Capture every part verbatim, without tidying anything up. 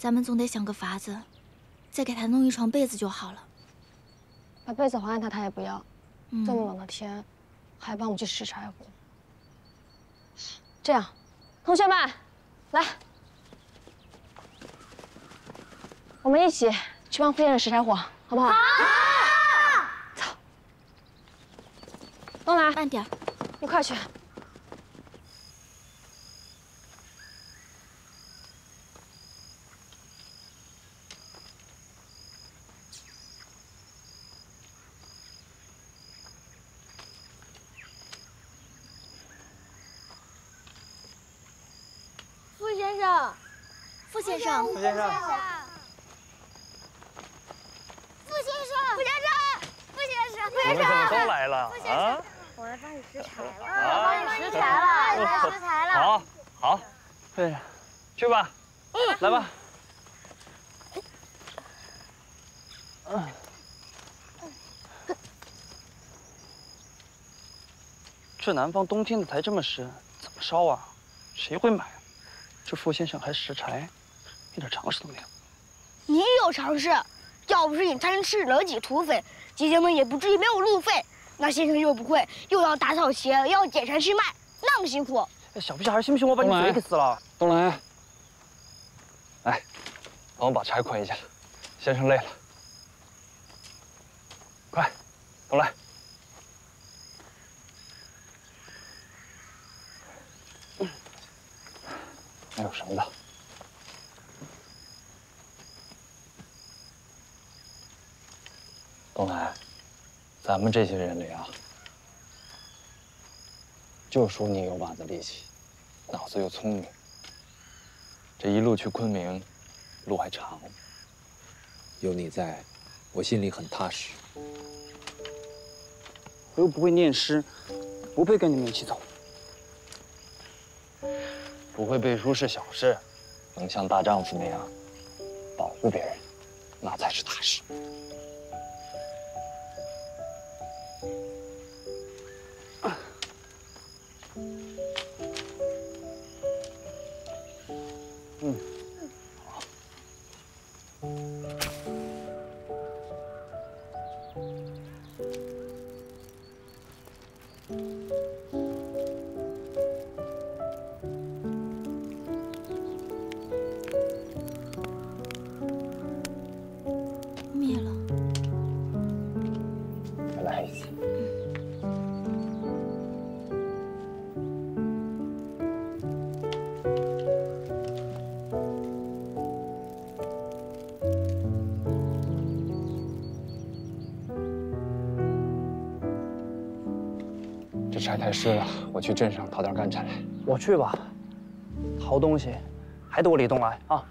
咱们总得想个法子，再给他弄一床被子就好了。把被子还给他，他也不要。嗯、这么冷的天，还帮我去拾柴火。这样，同学们，来，我们一起去帮夫人拾柴火，好不好？好、啊。走，东来，慢点，你快去。 傅先生，傅先生，傅先生，傅先生，傅先生，傅先生，都来了啊！我来帮你拾柴了，我帮你拾柴了，我来拾柴了。好，好，傅先生，去吧，嗯，来吧。嗯。这南方冬天的柴这么湿，怎么烧啊？谁会买？这傅先生还拾柴。 一点常识都没有。你有常识，要不是你贪吃了几土匪，姐姐们也不至于没有路费。那先生又不会，又要打扫鞋，又要捡柴去卖，那么辛苦。小屁孩，信不信我把你嘴给撕了？东来，来，帮我把柴捆一下，先生累了。快，东来。还有绳子。 东来，咱们这些人里啊，就属你有把子力气，脑子又聪明。这一路去昆明，路还长。有你在，我心里很踏实。我又不会念诗，不配跟你们一起走。不会背书是小事，能像大丈夫那样保护别人，那才是踏实。 嗯，好。灭了。再来一次。柴太湿了，我去镇上讨点干柴。我去吧，淘东西还得我李东来啊。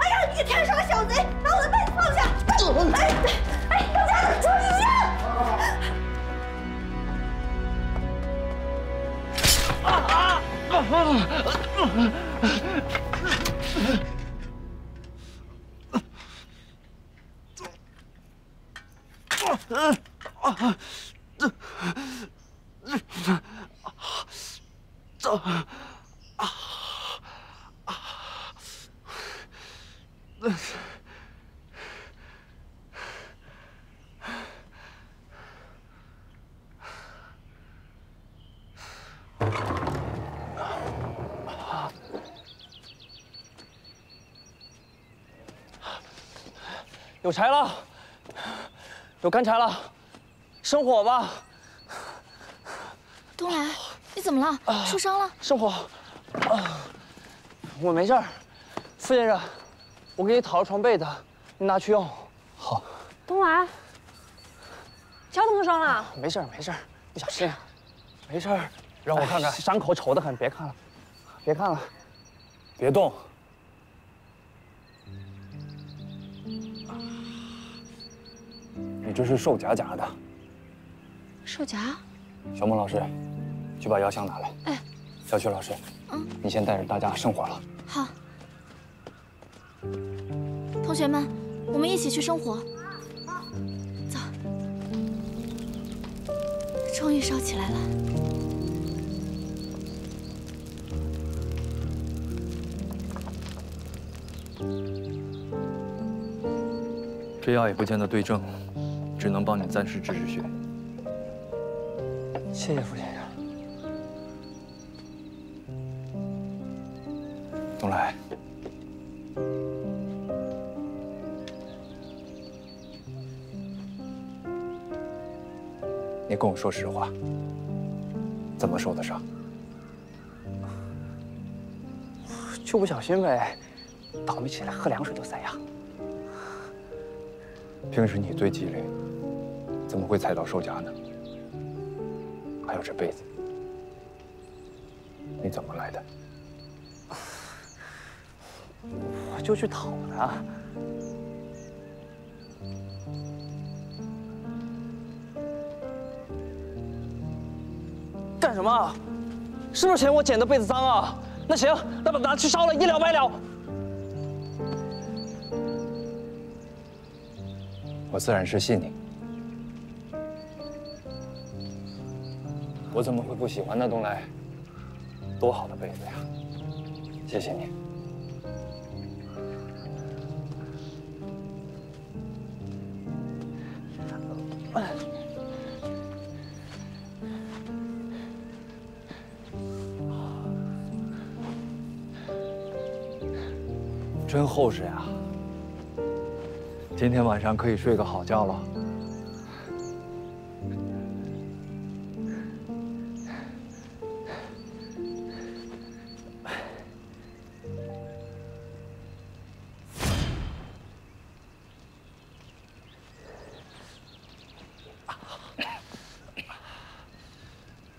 哎呀，你天生个小贼，把我的被子放下！ 哎哎，大家注意一下！啊啊啊啊！这这啊啊啊！这。 有柴了，有干柴了，生火吧。东来，你怎么了？受伤了？生火。我没事儿，傅先生，我给你讨了床被子，你拿去用。好。东来，脚怎么伤了？没事儿，没事儿，不小心。没事儿，让我看看。伤口丑得很，别看了，别看了，别动。 你这是瘦夹夹的，瘦夹？小孟老师，去把药箱拿来。哎，小曲老师，嗯，你先带着大家生火了。好。同学们，我们一起去生火。走，终于烧起来了。 这药也不见得对症，只能帮你暂时止止血。谢谢傅先生。东来，你跟我说实话，怎么受的伤？就不小心呗，倒霉起来喝凉水都塞牙。 平时你最机灵，怎么会踩到兽夹呢？还有这被子，你怎么来的？我就去讨的。干什么？是不是嫌我捡的被子脏啊？那行，那把它拿去烧了，一了百了。 我自然是信你，我怎么会不喜欢呢？东来，多好的被子呀！谢谢你。真厚实呀！ 今天晚上可以睡个好觉了。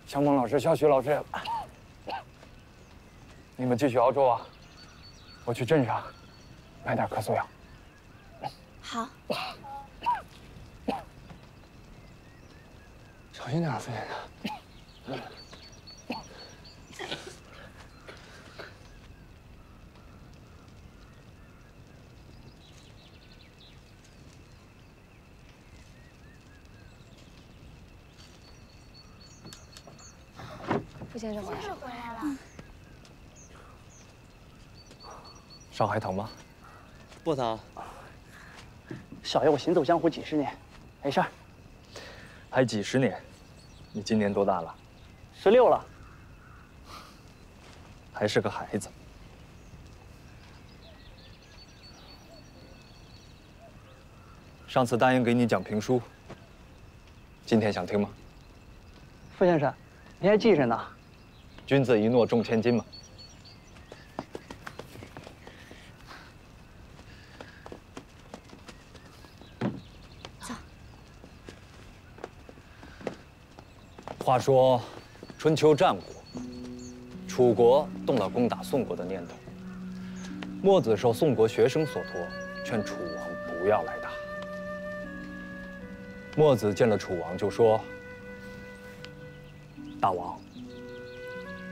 肖梦老师、肖徐老师，你们继续熬粥啊！我去镇上买点咳嗽药。 好，小心点啊，傅先生。傅先生回来了。嗯、伤还疼吗？不疼。 少爷，我行走江湖几十年，没事儿。还几十年？你今年多大了？十六了。还是个孩子。上次答应给你讲评书，今天想听吗？傅先生，您还记着呢。君子一诺重千金嘛。 话说，春秋战国，楚国动了攻打宋国的念头。墨子受宋国学生所托，劝楚王不要来打。墨子见了楚王就说：“大王，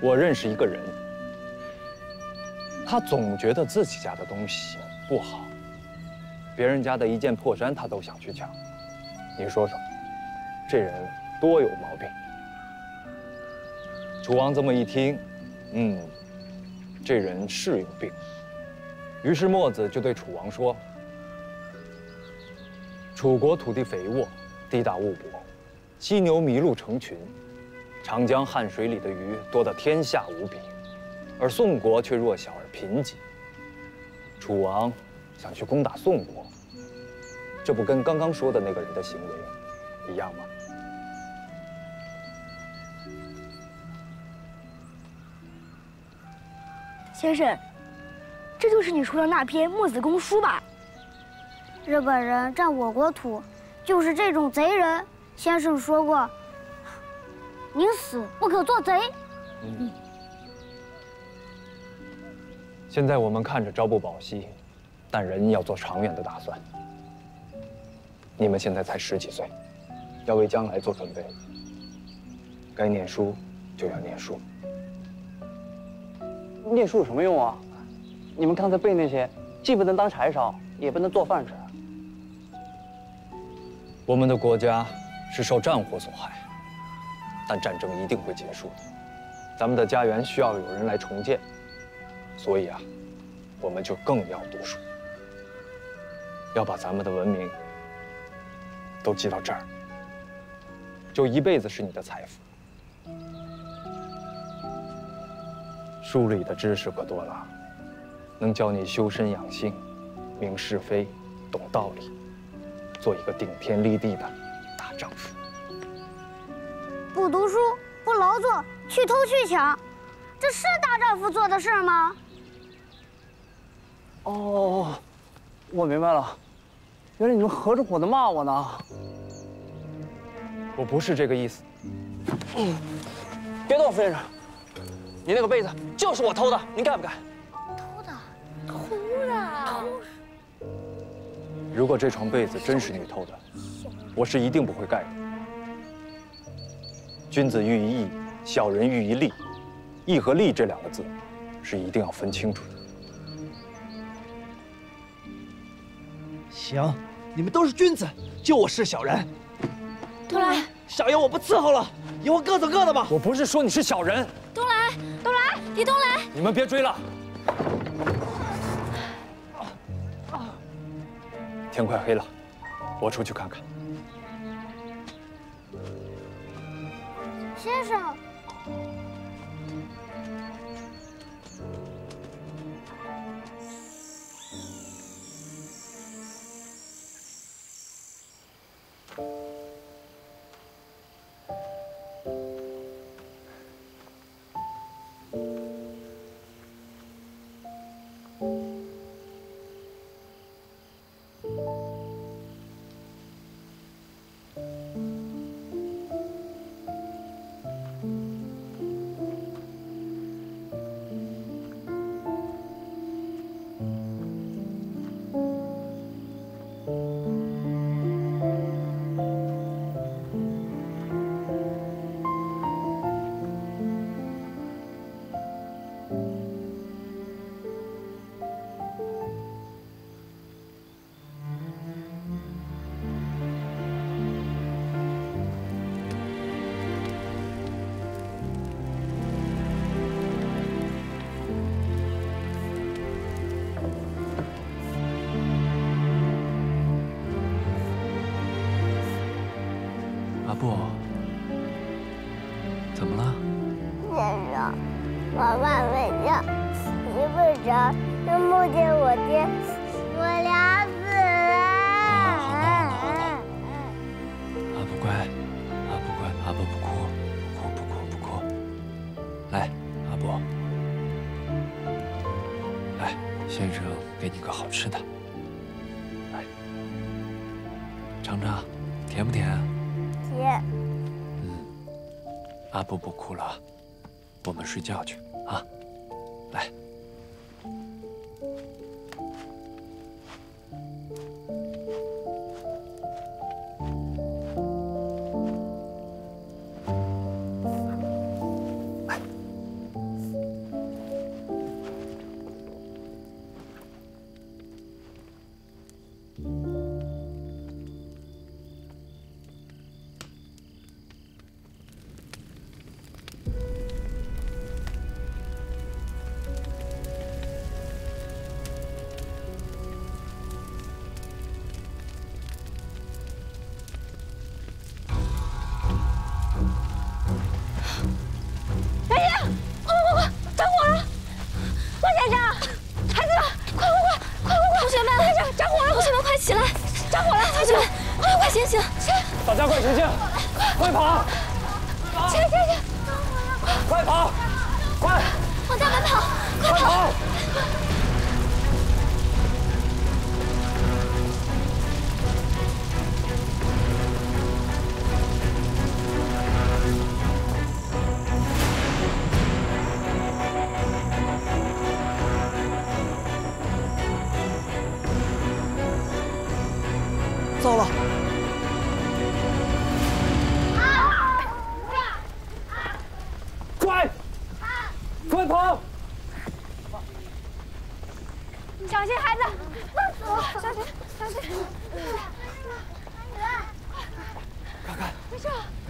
我认识一个人，他总觉得自己家的东西不好，别人家的一件破衫他都想去抢。你说说，这人多有毛病？” 楚王这么一听，嗯，这人是有病。于是墨子就对楚王说：“楚国土地肥沃，地大物博，犀牛麋鹿成群，长江汉水里的鱼多得天下无比，而宋国却弱小而贫瘠。楚王想去攻打宋国，这不跟刚刚说的那个人的行为一样吗？” 先生，这就是你说的那篇《墨子公书》吧？日本人占我国土，就是这种贼人。先生说过，宁死不可做贼。嗯。现在我们看着朝不保夕，但人要做长远的打算。你们现在才十几岁，要为将来做准备。该念书，就要念书。念书有什么用啊？你们刚才背那些，既不能当柴烧，也不能做饭吃。我们的国家是受战火所害，但战争一定会结束的。咱们的家园需要有人来重建，所以啊，我们就更要读书，要把咱们的文明都积到这儿，就一辈子是你的财富。 书里的知识可多了，能教你修身养性、明是非、懂道理，做一个顶天立地的大丈夫。不读书、不劳作、去偷去抢，这是大丈夫做的事吗？哦，我明白了，原来你们合着伙的骂我呢。我不是这个意思。嗯，别动我，傅先生。 你那个被子就是我偷的，您干不干？偷的，偷的。如果这床被子真是你偷的，我是一定不会盖的。君子喻于义，小人喻于利，义和利这两个字是一定要分清楚的。行，你们都是君子，就我是小人。东来，小爷我不伺候了，以后各走各的吧。我不是说你是小人。东来。 东来，李东来，你们别追了。天快黑了，我出去看看。先生，不，怎么了？先生，我爸睡觉睡不着，就梦见我爹，我俩死了。阿布乖，阿布乖，阿布不哭，哭不哭不哭。来，阿布，来，先生给你个好吃的，来，尝尝，甜不甜？ 嗯，阿布不哭了，我们睡觉去啊！来，来，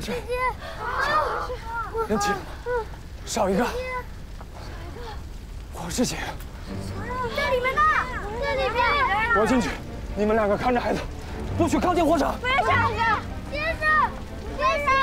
姐姐，英奇，少一个，少一个，我是姐。这里面呢，这里面。我进去，你们两个看着孩子，不许靠近火场。不要杀人，先生，先生。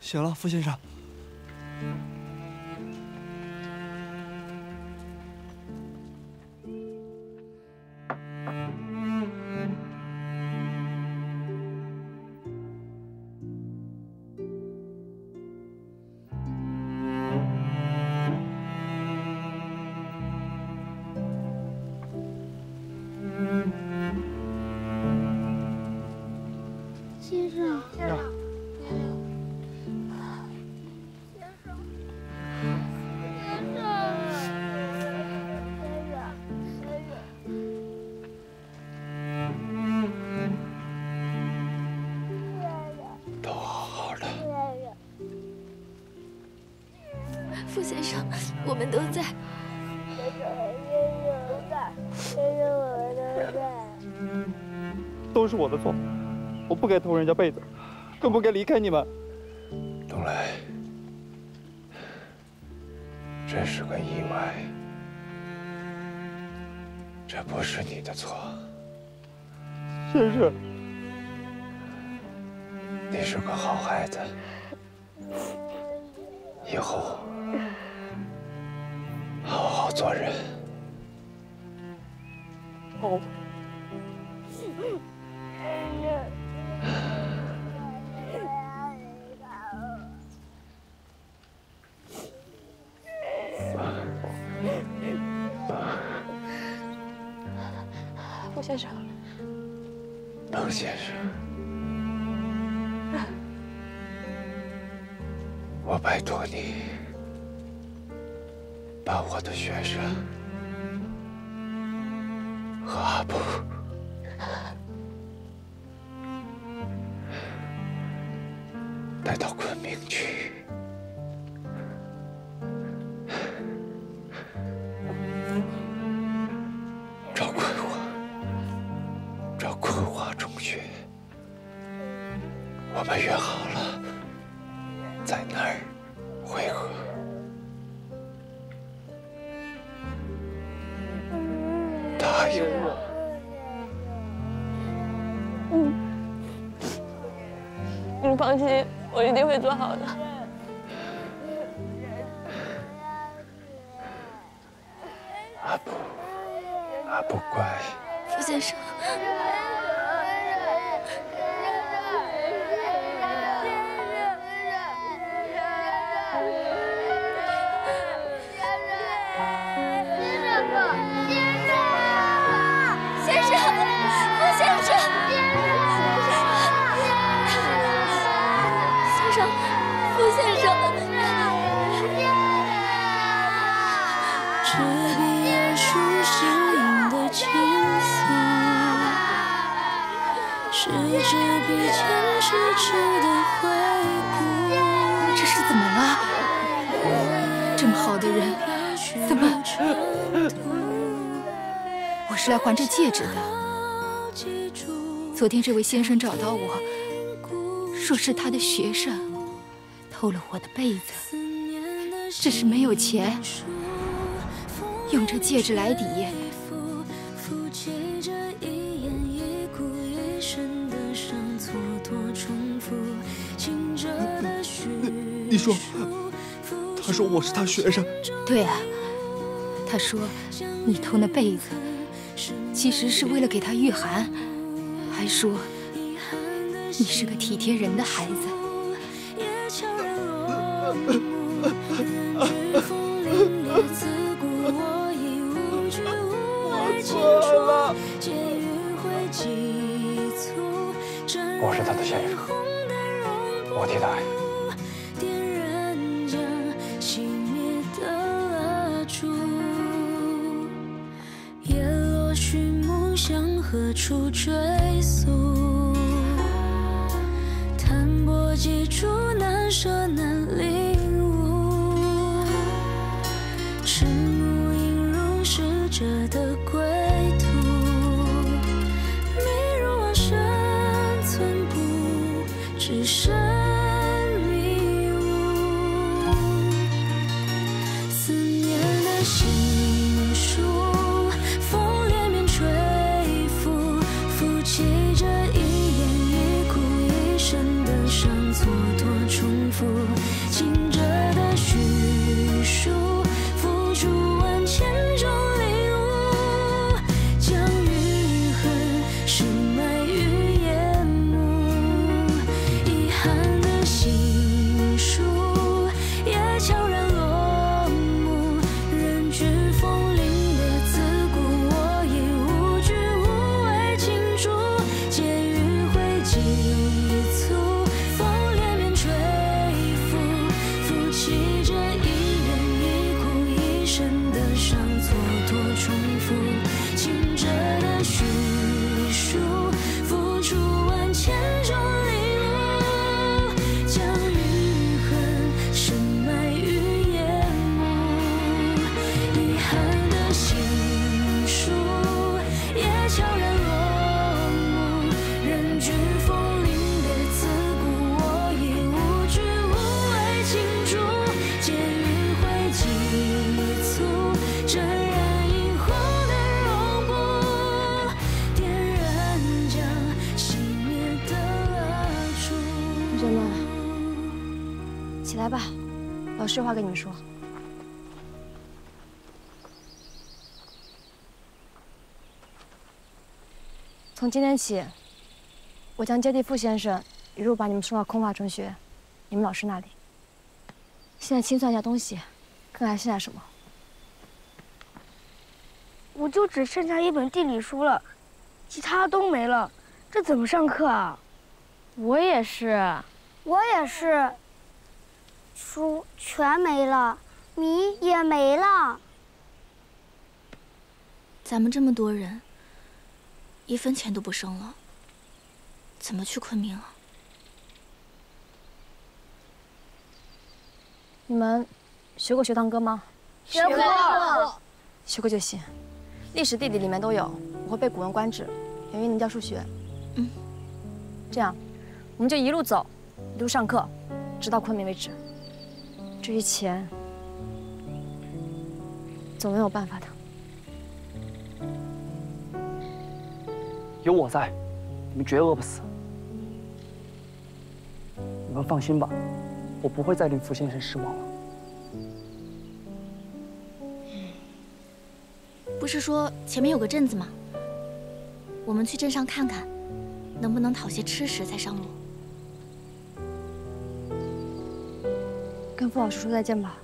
醒了，傅先生。先生，先生。 都是我的错，我不该偷人家被子，更不该离开你们。冬来，这是个意外，这不是你的错。先生，你是个好孩子，以后好好做人。好。 傅先生，冷先生，我拜托你，把我的学生和阿布。 带到昆明去，找葵花，找葵花中学。我们约好了，在那儿会合。答应我。 你放心，我一定会做好的。阿布，阿布乖。傅先生，这是怎么了？这么好的人，怎么？我是来还这戒指的。昨天这位先生找到我，说是他的学生偷了我的被子，只是没有钱，用这戒指来抵。 你说，他说我是他学生。对啊，他说你偷那被子，其实是为了给他御寒，还说你是个体贴人的孩子。我错了，我是他的先生，我替他爱。 何处追溯？弹拨几处难舍难领悟，迟暮引入逝者的归途，迷入往生寸步，只剩迷雾，思念的心书。 有实话跟你们说，从今天起，我将接替傅先生一路把你们送到空法中学，你们老师那里。现在清算一下东西，看还剩下什么。我就只剩下一本地理书了，其他都没了，这怎么上课啊？我也是，我也是。 书全没了，米也没了。咱们这么多人，一分钱都不剩了，怎么去昆明啊？你们学过学堂歌吗？学过，学过就行。历史、地理里面都有，我会背《古文观止》，圆圆能教数学。嗯，这样，我们就一路走，一路上课，直到昆明为止。 至于钱，总能有办法的。有我在，你们绝饿不死。你们放心吧，我不会再令傅先生失望了。不是说前面有个镇子吗？我们去镇上看看，能不能讨些吃食再上路。 跟傅老师说再见吧。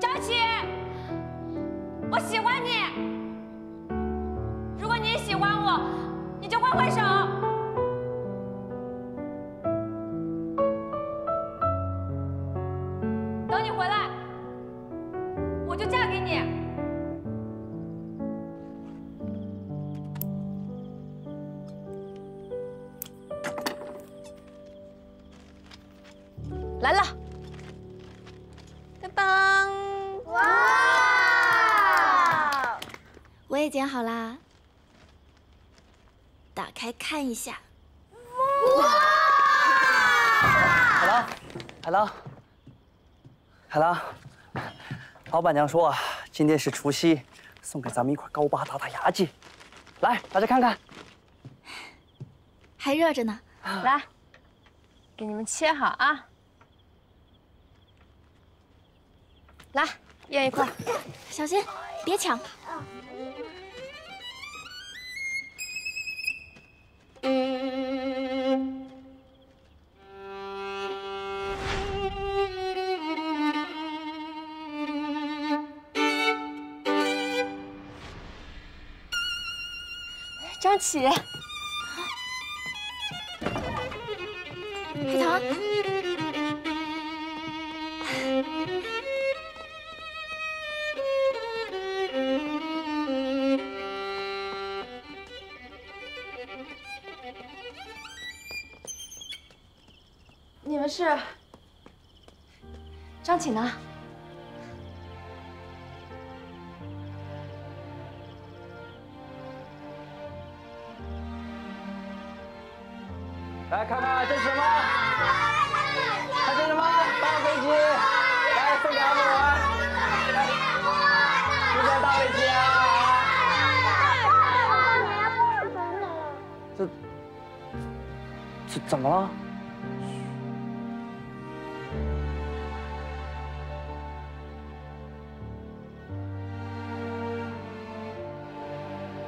张琪，我喜欢你。如果你喜欢我，你就挥挥手。 来了，当当！哇，我也剪好啦，打开看一下。哇！海狼，海狼，海狼，老板娘说今天是除夕，送给咱们一块高八打打牙祭。来，大家看看，还热着呢。来，给你们切好啊。 来，一人一块，小心别抢。张琪，海棠。 是，张启呢？来看看这是什么？看这是什么？大飞机！来送给阿木玩。这叫大飞机啊！这这怎么了？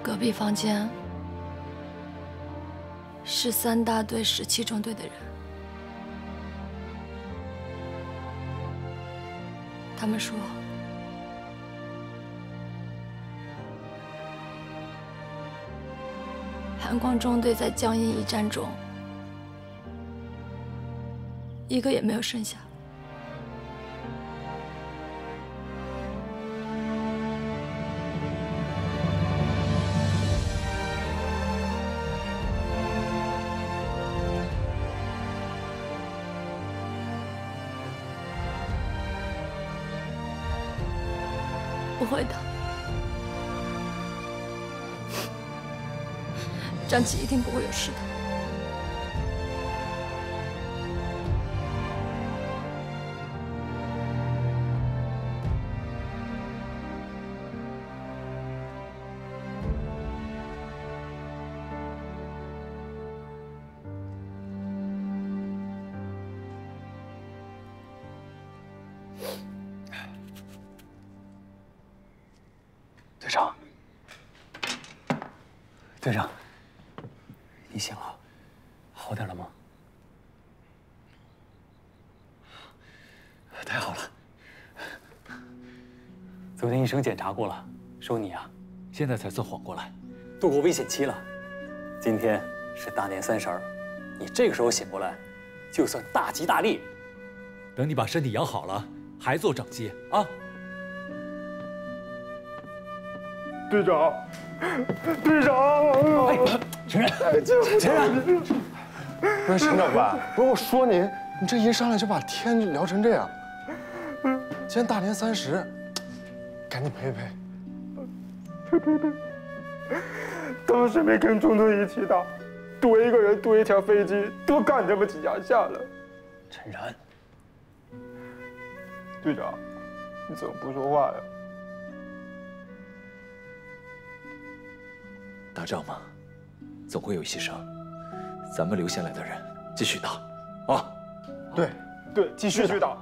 隔壁房间是三大队十七中队的人，他们说韩光中队在江阴一战中一个也没有剩下。 不会的，张琪一定不会有事的。队长，队长，你醒了，好点了吗？太好了！昨天医生检查过了，说你啊，现在才算缓过来，度过危险期了。今天是大年三十儿，你这个时候醒过来，就算大吉大利。等你把身体养好了，还做掌机啊！ 队长，队长，哎，陈然，陈然，不是陈长官，不是我说您，你这一上来就把天聊成这样。今天大年三十，赶紧陪陪。陪陪陪，当时没跟中队一起打，多一个人多一条飞机，多干这么几下下来。陈然，队长，你怎么不说话呀？ 打仗嘛，总会有牺牲。咱们留下来的人继续打，啊！对，对，继续打。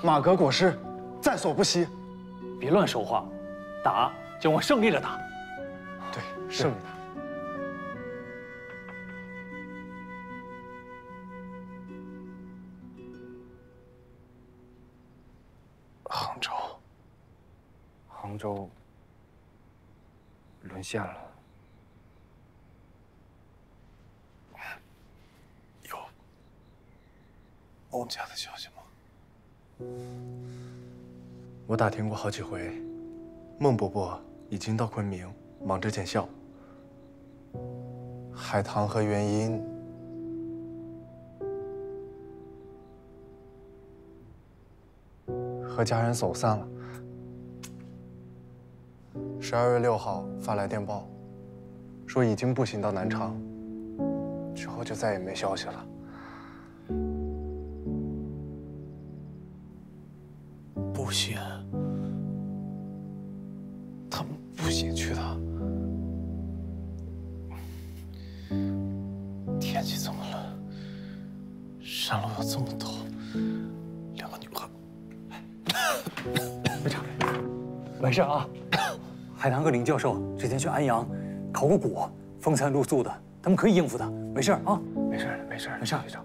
马革裹尸，在所不惜。别乱说话，打就往胜利了打。对，胜利打。杭州，杭州沦陷了。有欧家的消息吗？我打听过好几回，孟伯伯已经到昆明忙着建校。海棠和元音。 和家人走散了。十二月六号发来电报，说已经步行到南昌，之后就再也没消息了。步行？他们步行去的？天气这么冷，山路又这么陡。 队长，完事啊！海棠和林教授之前去安阳考过古，风餐露宿的，他们可以应付的，没事啊！没事的，没事的，没事。队长，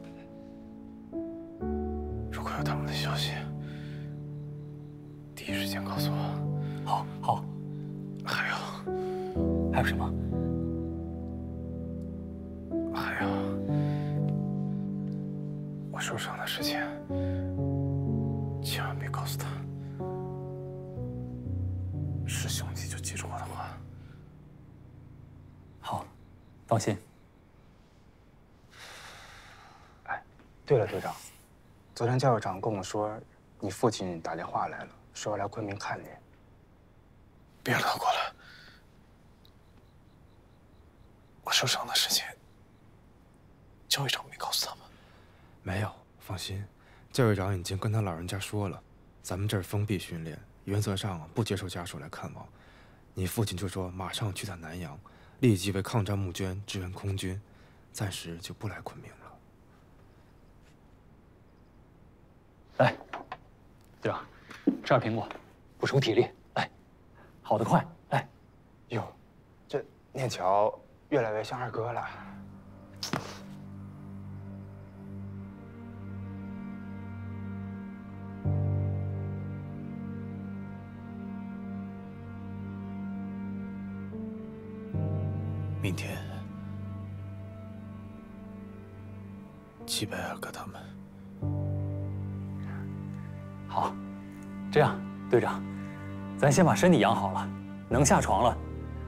如果有他们的消息，第一时间告诉我。好，好。还有，还有什么？还有，我受伤的事情，千万别告诉他。 是兄弟就记住我的话。好，放心。哎，对了，队长，昨天教校长跟我说，你父亲打电话来了，说要来昆明看你。别拉过来，我受伤的事情，教育长没告诉他们。没有，放心，教育长已经跟他老人家说了，咱们这儿封闭训练。 原则上不接受家属来看望，你父亲就说马上去趟南阳，立即为抗战募捐，支援空军，暂时就不来昆明了。来，队长，吃点苹果，补充体力。来，好的快。来，哟，这念乔越来越像二哥了。明天，击败二哥他们。好，这样，队长，咱先把身体养好了，能下床了，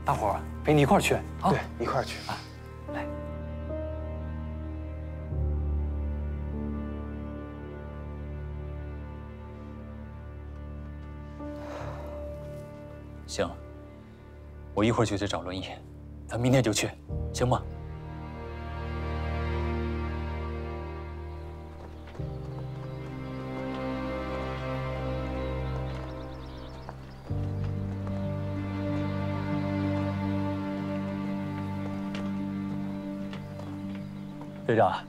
大伙儿陪你一块儿去啊！对，一块儿去啊！来，行，我一会儿就去找轮椅。 咱明天就去，行吗？队长，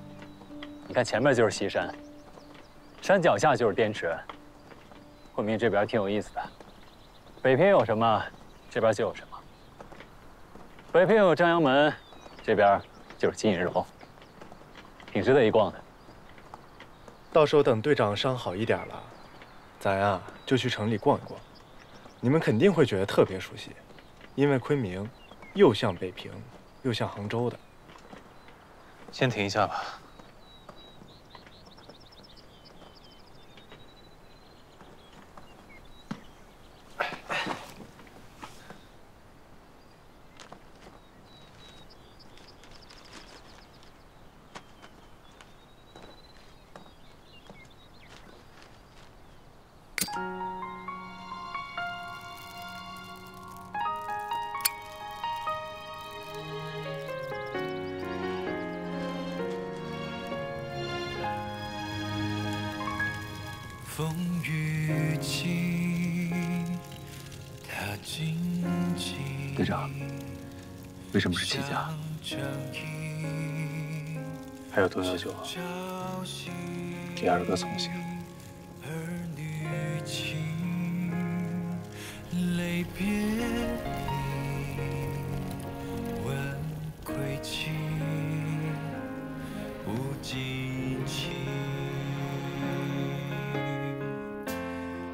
你看前面就是西山，山脚下就是滇池，昆明这边挺有意思的，北边有什么，这边就有什么。 北边有张阳门，这边就是金银楼，挺值得一逛的。到时候等队长伤好一点了，咱啊就去城里逛一逛，你们肯定会觉得特别熟悉，因为昆明又像北平，又像杭州的。先停一下吧。队长，为什么是戚家？还有多久就给二哥送行？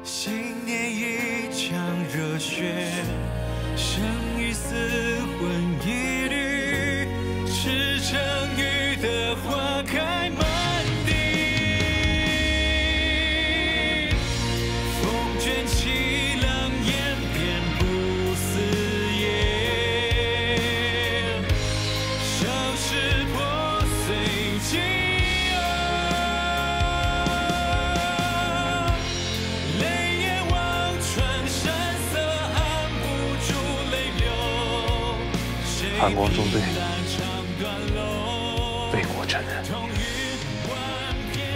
新年一场热。热血，生与死魂一缕，赤诚雨的花开满地，风卷起浪烟，遍布四野，烧蚀破碎饥饿，泪眼望穿山色，按不住泪流。韩国纵队为国承认，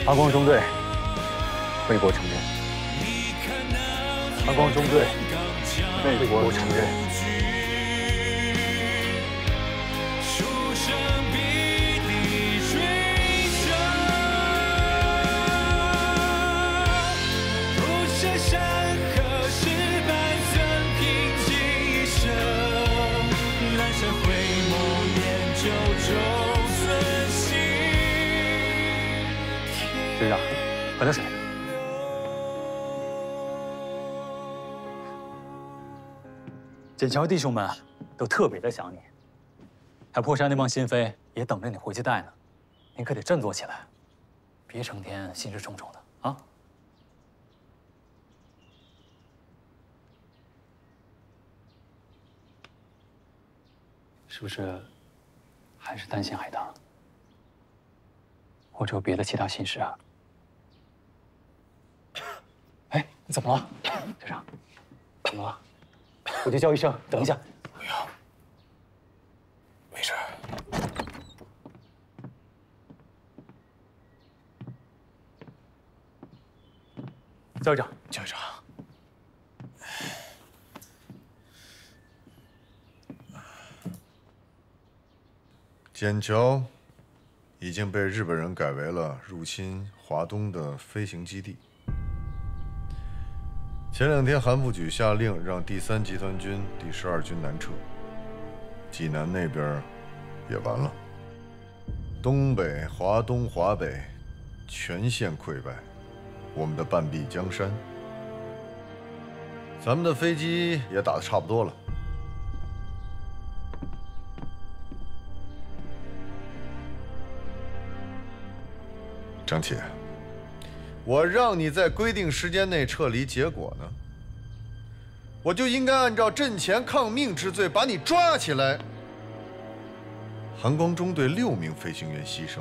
韩光中队为国承认，韩光中队为国承认。 队长，喝点水。锦桥弟兄们都特别的想你，海破山那帮新妃也等着你回去带呢，你可得振作起来，别成天心事重重的啊！是不是还是担心海棠，或者有别的其他心事啊？ 哎，你怎么了，队长？怎么了？我去叫医生。等一下，不要，没事。教医长，教医长。简桥已经被日本人改为了入侵华东的飞行基地。 前两天，韩副举下令让第三集团军第十二军南撤，济南那边也完了，东北、华东、华北全线溃败，我们的半壁江山。咱们的飞机也打得差不多了，张姐。 我让你在规定时间内撤离，结果呢？我就应该按照阵前抗命之罪把你抓起来。韩光中队六名飞行员牺牲，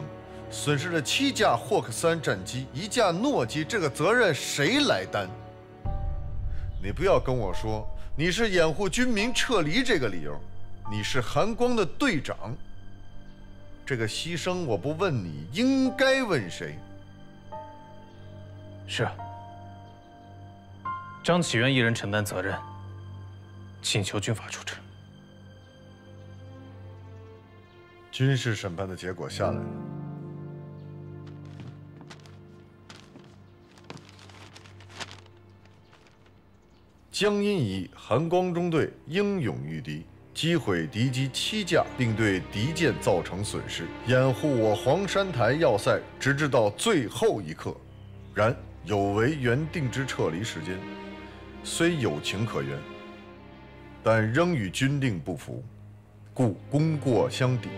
损失了七架霍克三战机、一架诺机，这个责任谁来担？你不要跟我说你是掩护军民撤离这个理由，你是韩光的队长。这个牺牲我不问你，应该问谁？ 是，张启源一人承担责任，请求军法处置。军事审判的结果下来了，江阴以韩光中队英勇御敌，击毁敌机七架，并对敌舰造成损失，掩护我黄山台要塞，直至到最后一刻，然。 有违原定之撤离时间，虽有情可原，但仍与军令不符，故功过相抵，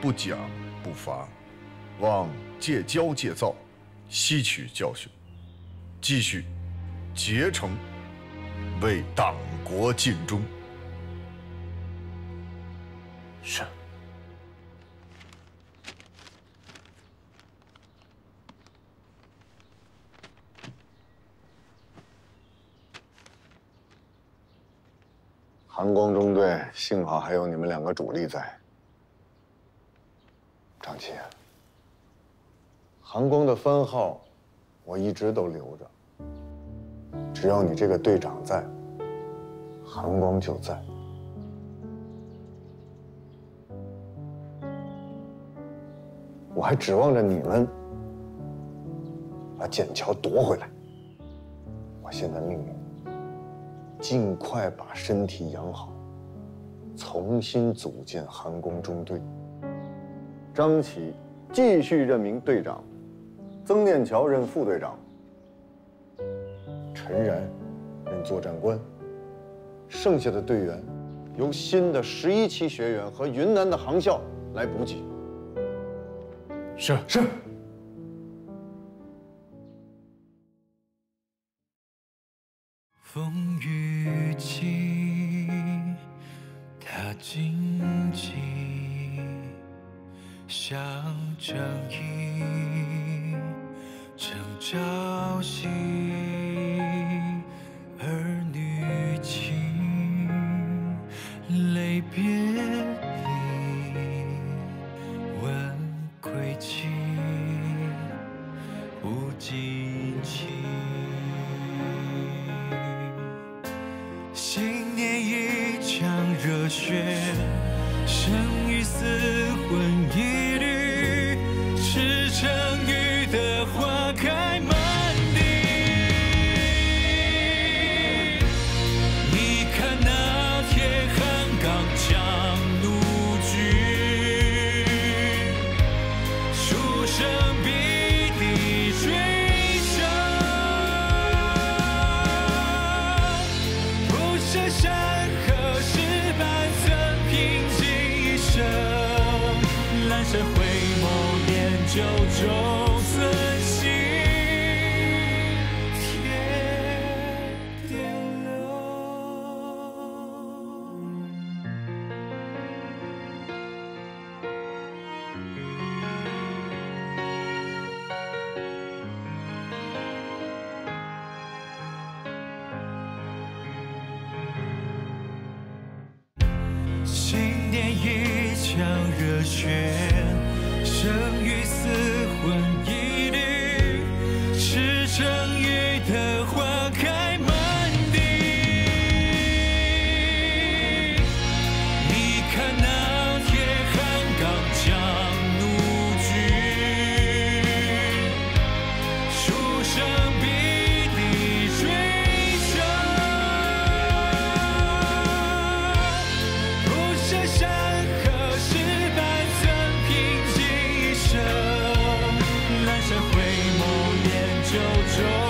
不奖不罚，望戒骄戒躁，吸取教训，继续竭诚为党国尽忠。是。 韩光中队幸好还有你们两个主力在。张琪，韩光的番号我一直都留着，只要你这个队长在，韩光就在。我还指望着你们把剑桥夺回来。我现在命令你。 尽快把身体养好，重新组建韩光中队。张启继续任命队长，曾念桥任副队长，陈然任作战官，剩下的队员由新的十一期学员和云南的航校来补给。是是。 风雨起，踏荆棘，向正义，正朝夕，儿女情，泪别离，问归期，不尽期。 热血，生与死魂一缕，赤诚与的花开满地。你看那铁汉刚强怒举，书生必定追杀，不舍山。 谁回眸念旧中存心，天边流。心念一腔热血。 生与死魂一缕，赤诚与的花开满地。你看那铁汉刚强怒举，书生必定追杀，不舍山。 蓝山回眸念旧中。